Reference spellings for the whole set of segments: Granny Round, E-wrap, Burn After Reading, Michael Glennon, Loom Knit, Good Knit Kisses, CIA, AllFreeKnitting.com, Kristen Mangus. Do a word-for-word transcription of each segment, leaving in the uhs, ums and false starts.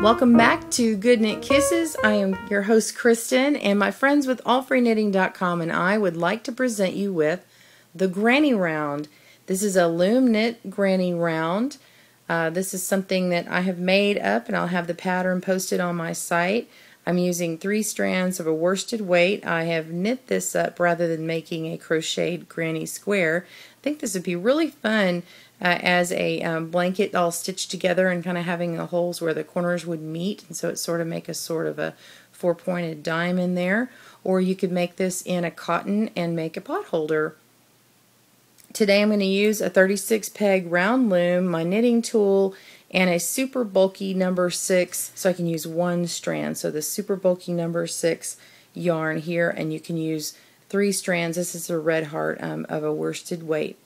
Welcome back to Good Knit Kisses. I am your host Kristen, and my friends with all free knitting dot com and I would like to present you with the Granny Round. This is a loom knit Granny Round. Uh, this is something that I have made up, and I'll have the pattern posted on my site. I'm using three strands of a worsted weight. I have knit this up rather than making a crocheted granny square. I think this would be really fun Uh, as a um, blanket all stitched together, and kind of having the holes where the corners would meet, and so it sort of make a sort of a four-pointed dime in there. Or you could make this in a cotton and make a pot holder. Today I'm going to use a thirty-six peg round loom, my knitting tool, and a super bulky number six, so I can use one strand. So the super bulky number six yarn here, and you can use three strands. This is a red heart um, of a worsted weight.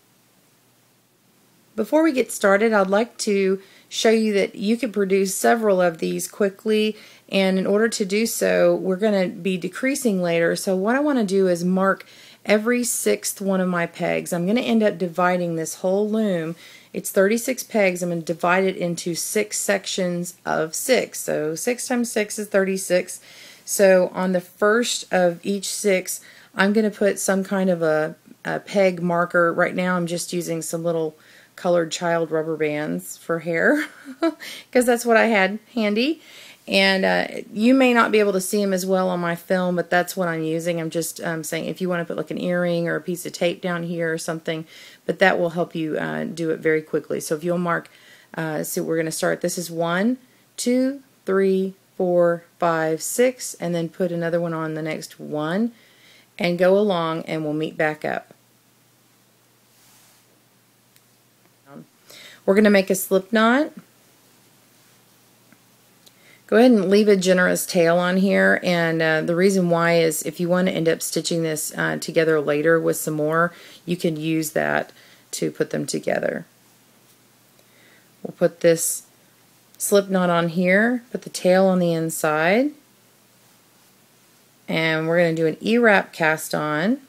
Before we get started, I'd like to show you that you can produce several of these quickly, and in order to do so, we're going to be decreasing later. So what I want to do is mark every sixth one of my pegs. I'm going to end up dividing this whole loom. It's thirty-six pegs. I'm going to divide it into six sections of six. So six times six is thirty-six. So on the first of each six, I'm going to put some kind of a, a peg marker. Right now I'm just using some little colored child rubber bands for hair because that's what I had handy, and uh, you may not be able to see them as well on my film, but that's what I'm using. I'm just um, saying if you want to put like an earring or a piece of tape down here or something, but that will help you uh, do it very quickly. So if you'll mark, uh, so we're going to start, this is one, two, three, four, five, six, and then put another one on the next one and go along, and we'll meet back up. We're going to make a slip knot. Go ahead and leave a generous tail on here, and uh, the reason why is if you want to end up stitching this uh, together later with some more, you can use that to put them together. We'll put this slip knot on here, put the tail on the inside, and we're going to do an E-wrap cast on.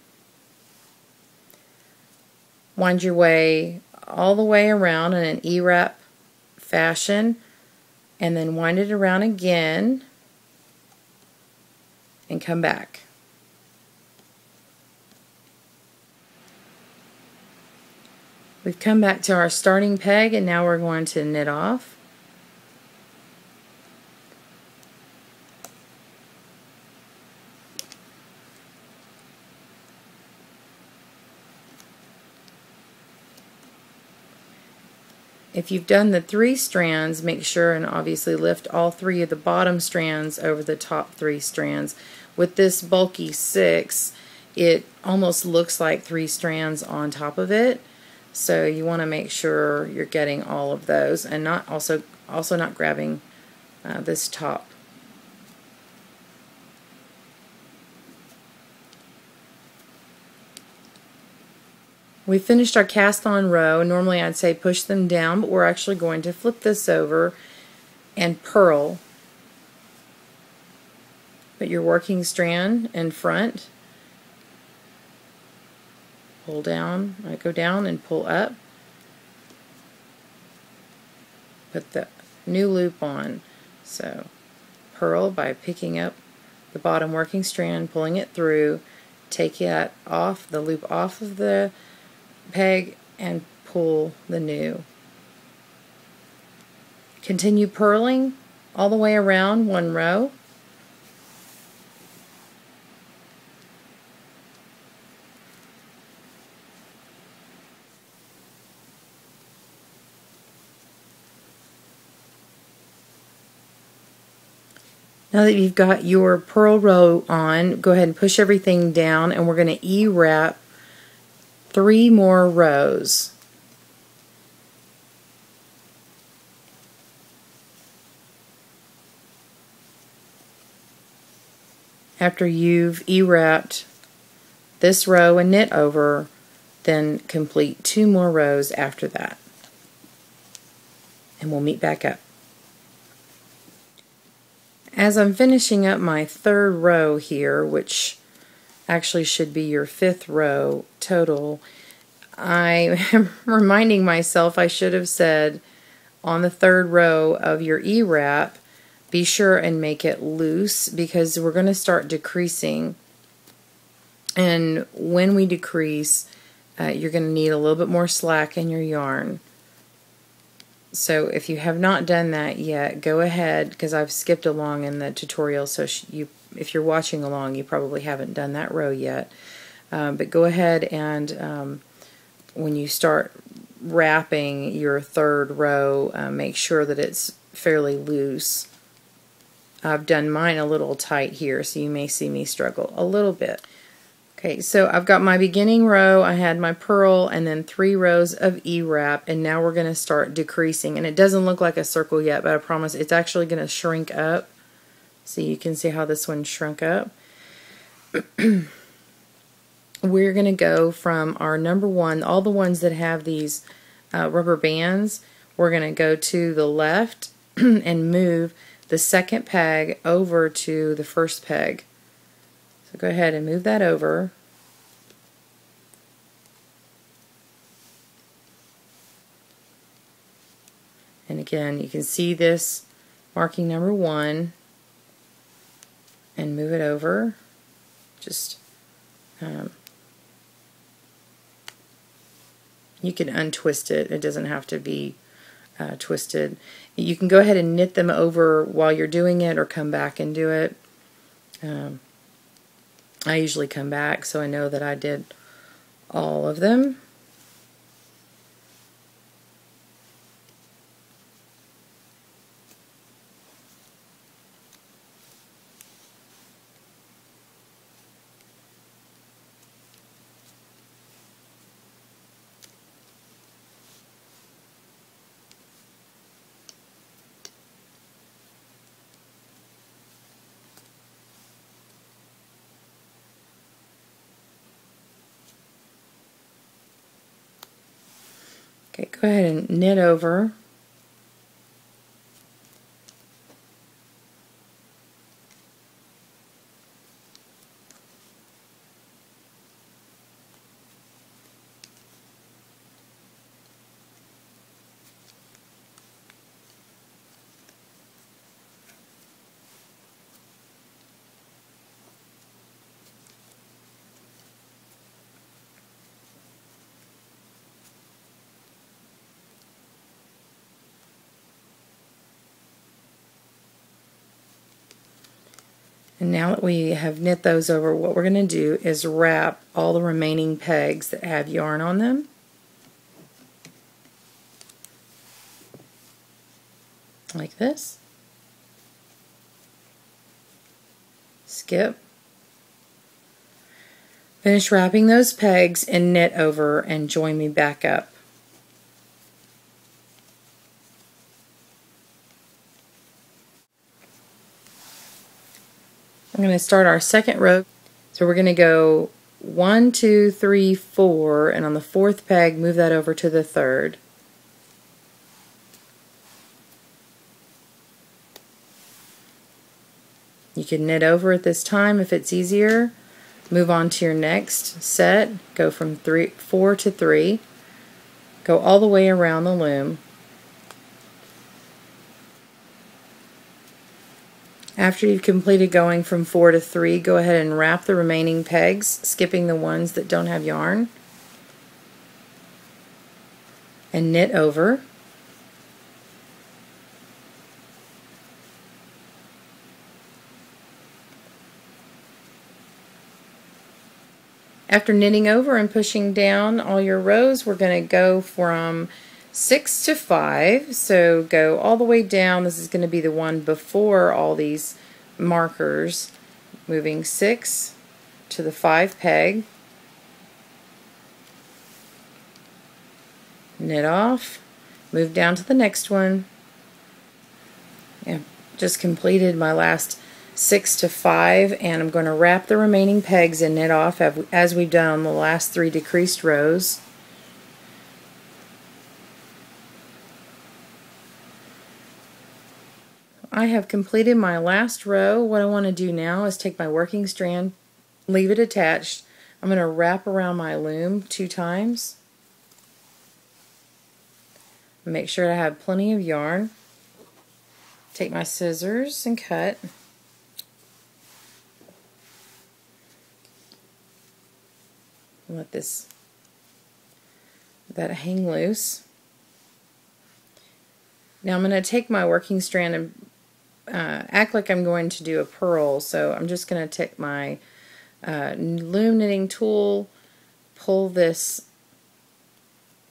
Wind your way all the way around in an E-wrap fashion, and then wind it around again and come back. We've come back to our starting peg, and now we're going to knit off. If you've done the three strands, make sure and obviously lift all three of the bottom strands over the top three strands. With this bulky six, it almost looks like three strands on top of it, so you want to make sure you're getting all of those, and not also also not grabbing uh, this top. We finished our cast on row. Normally I'd say push them down, but we're actually going to flip this over and purl. Put your working strand in front, pull down, I go down and pull up, put the new loop on. So purl by picking up the bottom working strand, pulling it through, take it off, the loop off of the peg, and pull the new. Continue purling all the way around one row. Now that you've got your purl row on, go ahead and push everything down, and we're going to E-wrap three more rows. After you've E-wrapped this row and knit over, then complete two more rows after that, and we'll meet back up. As I'm finishing up my third row here, which actually should be your fifth row total, I am reminding myself I should have said on the third row of your E-wrap be sure and make it loose, because we're going to start decreasing, and when we decrease, uh, you're going to need a little bit more slack in your yarn. So if you have not done that yet, go ahead, because I've skipped along in the tutorial, so you, if you're watching along, you probably haven't done that row yet. Um, but go ahead and um, when you start wrapping your third row, uh, make sure that it's fairly loose. I've done mine a little tight here, so you may see me struggle a little bit. Okay, so I've got my beginning row, I had my purl, and then three rows of E-wrap, and now we're going to start decreasing. And it doesn't look like a circle yet, but I promise it's actually going to shrink up. So you can see how this one shrunk up. We're going to go from our number one, all the ones that have these uh, rubber bands, we're going to go to the left and move the second peg over to the first peg. So go ahead and move that over. And again, you can see this marking number one, and move it over. Just um, you can untwist it. It doesn't have to be uh, twisted. You can go ahead and knit them over while you're doing it, or come back and do it. Um, I usually come back, so I know that I did all of them. Okay, go ahead and knit over. And now that we have knit those over, what we're going to do is wrap all the remaining pegs that have yarn on them. Like this. Skip. Finish wrapping those pegs and knit over, and join me back up. I'm going to start our second row. So we're going to go one, two, three, four, and on the fourth peg, move that over to the third. You can knit over at this time if it's easier. Move on to your next set. Go from three, four to three. Go all the way around the loom. After you've completed going from four to three, go ahead and wrap the remaining pegs, skipping the ones that don't have yarn, and knit over. After knitting over and pushing down all your rows, we're going to go from six to five, so go all the way down. This is going to be the one before all these markers, moving six to the five peg, knit off, move down to the next one. Yeah, just completed my last six to five, and I'm going to wrap the remaining pegs and knit off as we've done on the last three decreased rows. I have completed my last row. What I want to do now is take my working strand, leave it attached. I'm going to wrap around my loom two times. Make sure I have plenty of yarn. take my scissors and cut. Let this that hang loose. Now I'm going to take my working strand and uh, act like I'm going to do a purl, so I'm just going to take my uh, loom knitting tool, pull this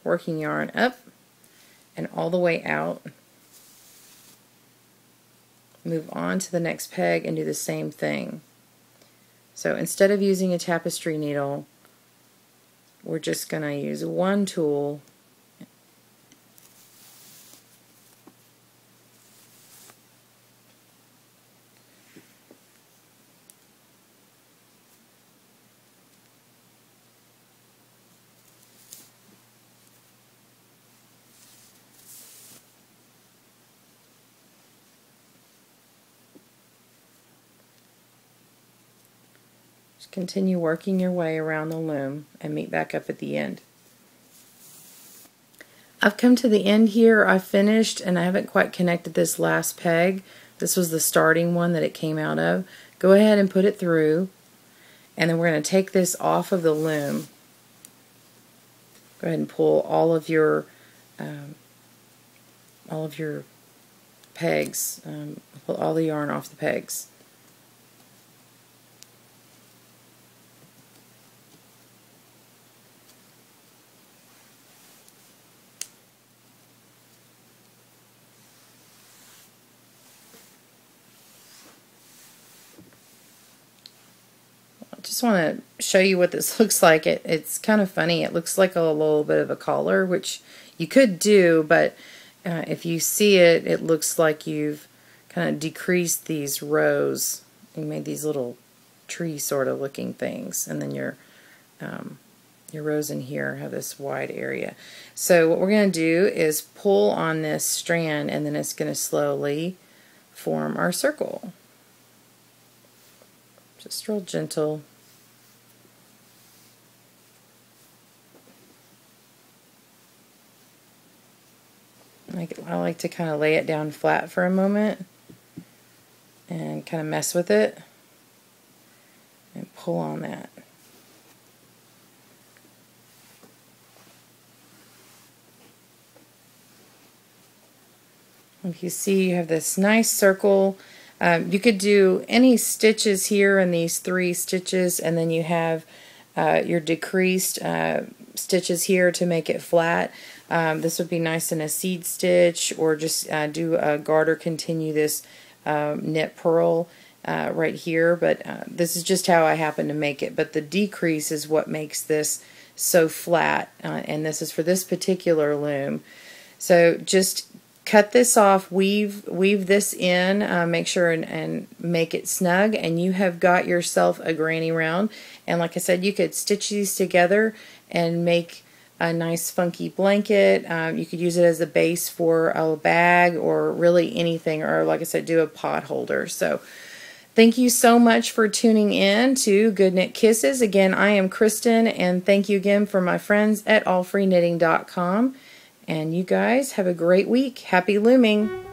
working yarn up and all the way out, move on to the next peg and do the same thing. So instead of using a tapestry needle, we're just going to use one tool . Continue working your way around the loom and meet back up at the end. I've come to the end here. I finished and I haven't quite connected this last peg. This was the starting one that it came out of. Go ahead and put it through, and then we're going to take this off of the loom. Go ahead and pull all of your um, all of your pegs, um, pull all the yarn off the pegs. Just want to show you what this looks like. It, it's kind of funny. It looks like a little bit of a collar, which you could do, but uh, if you see it, it looks like you've kind of decreased these rows. You made these little tree sort of looking things, and then your um, your rows in here have this wide area. So what we're going to do is pull on this strand, and then it's going to slowly form our circle. Just real gentle. I like to kind of lay it down flat for a moment and kind of mess with it and pull on that. If you see, you have this nice circle. Um, you could do any stitches here in these three stitches, and then you have uh, your decreased uh, stitches here to make it flat. Um, this would be nice in a seed stitch, or just uh, do a garter, continue this um, knit purl uh, right here, but uh, this is just how I happen to make it. But the decrease is what makes this so flat, uh, and this is for this particular loom. So just cut this off, weave weave this in, uh, make sure and, and make it snug, and you have got yourself a granny round. And like I said, you could stitch these together and make a nice funky blanket. Um, you could use it as a base for a bag or really anything, or like I said, do a pot holder. So thank you so much for tuning in to Good Knit Kisses. Again, I am Kristen, and thank you again for my friends at all free knitting dot com. And you guys have a great week. Happy looming!